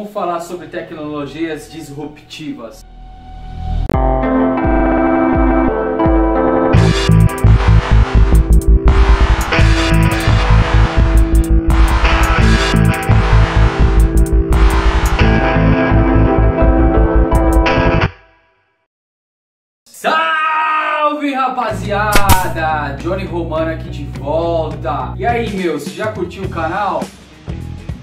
Vamos falar sobre tecnologias disruptivas. Rapaziada, Johnny Romano aqui de volta. E aí, meu, você já curtiu o canal?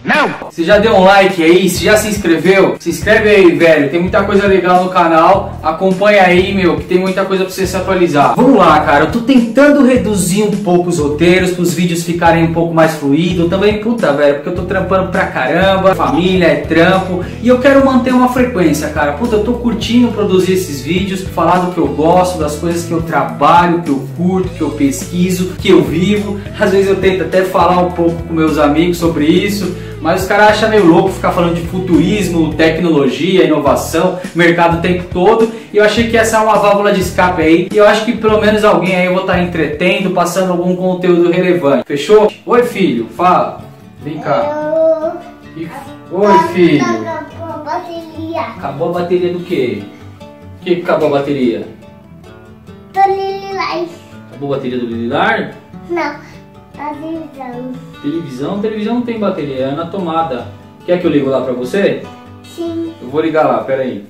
Não! Você já deu um like aí? Você já se inscreveu? Se inscreve aí, velho, tem muita coisa legal no canal. Acompanha aí, meu, que tem muita coisa pra você se atualizar. Vamos lá, cara, eu tô tentando reduzir um pouco os roteiros, pros vídeos ficarem um pouco mais fluidos. Também, puta, velho, porque eu tô trampando pra caramba. Família, é trampo. E eu quero manter uma frequência, cara. Puta, eu tô curtindo produzir esses vídeos, falar do que eu gosto, das coisas que eu trabalho, que eu curto, que eu pesquiso, que eu vivo. Às vezes eu tento até falar um pouco com meus amigos sobre isso, mas os caras acham meio louco ficar falando de futurismo, tecnologia, inovação, mercado o tempo todo. E eu achei que essa é uma válvula de escape aí. E eu acho que pelo menos alguém aí eu vou estar entretendo, passando algum conteúdo relevante. Fechou? Oi, filho, fala. Vem cá. Oi, filho. Acabou a bateria. Acabou a bateria do quê? O que acabou a bateria? Do Lililar. Acabou a bateria do Lililar? Não. Televisão. Televisão? Televisão não tem bateria, é na tomada. Quer que eu ligo lá pra você? Sim. Eu vou ligar lá, peraí.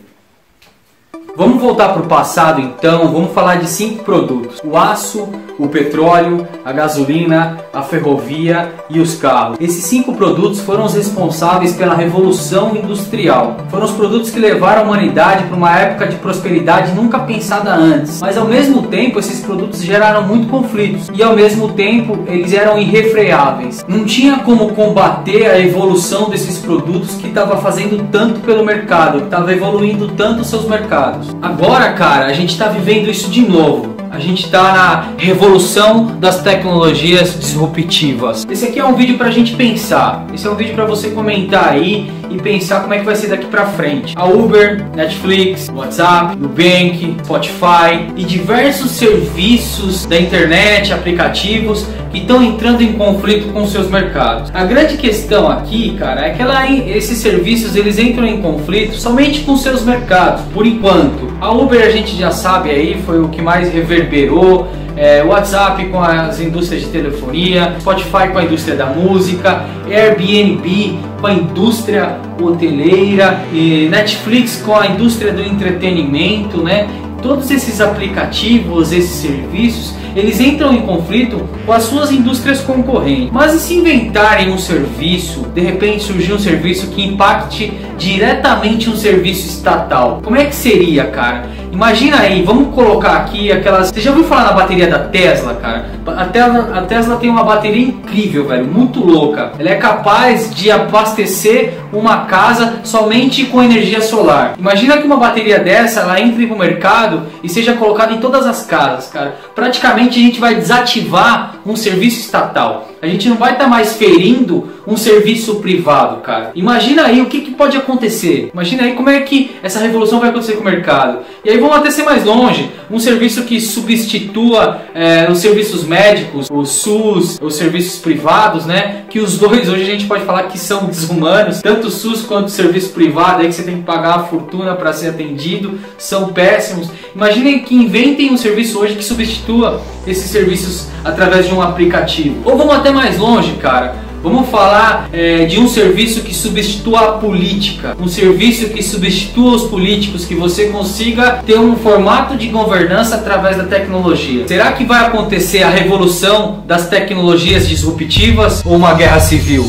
Vamos voltar pro passado então, vamos falar de 5 produtos. O aço, o petróleo, a gasolina, a ferrovia e os carros. Esses 5 produtos foram os responsáveis pela revolução industrial. Foram os produtos que levaram a humanidade para uma época de prosperidade nunca pensada antes. Mas ao mesmo tempo esses produtos geraram muito conflitos e ao mesmo tempo eles eram irrefreáveis. Não tinha como combater a evolução desses produtos que estava fazendo tanto pelo mercado, que estava evoluindo tanto os seus mercados. Agora, cara, a gente está vivendo isso de novo. A gente está na revolução das tecnologias disruptivas. Esse aqui é um vídeo para a gente pensar. Esse é um vídeo para você comentar aí e pensar como é que vai ser daqui para frente. A Uber, Netflix, WhatsApp, Nubank, Spotify e diversos serviços da internet, aplicativos que estão entrando em conflito com seus mercados. A grande questão aqui, cara, é que esses serviços eles entram em conflito somente com seus mercados, por enquanto. A Uber a gente já sabe aí, foi o que mais reverberou, WhatsApp com as indústrias de telefonia, Spotify com a indústria da música, AirBnB com a indústria hoteleira, e Netflix com a indústria do entretenimento, né? Todos esses aplicativos, esses serviços, eles entram em conflito com as suas indústrias concorrentes. Mas e se inventarem um serviço, de repente surgir um serviço que impacte diretamente um serviço estatal? Como é que seria, cara? Imagina aí, vamos colocar aqui aquelas... Você já ouviu falar na bateria da Tesla, cara? A Tesla tem uma bateria incrível, velho, muito louca. Ela é capaz de abastecer uma casa somente com energia solar. Imagina que uma bateria dessa, ela entre no mercado e seja colocada em todas as casas, cara. Praticamente a gente vai desativar um serviço estatal. A gente não vai estar mais ferindo um serviço privado, cara. Imagina aí o que pode acontecer. Imagina aí como é que essa revolução vai acontecer com o mercado. E aí vamos até ser mais longe. Um serviço que substitua os serviços médicos, o SUS, os serviços privados, né? Que os dois hoje a gente pode falar que são desumanos. Tanto o SUS quanto o serviço privado, aí que você tem que pagar uma fortuna para ser atendido, são péssimos. Imaginem que inventem um serviço hoje que substitua esses serviços através de um aplicativo. Ou vamos até mais longe, cara. Vamos falar de um serviço que substitua a política, um serviço que substitua os políticos, que você consiga ter um formato de governança através da tecnologia. Será que vai acontecer a revolução das tecnologias disruptivas ou uma guerra civil?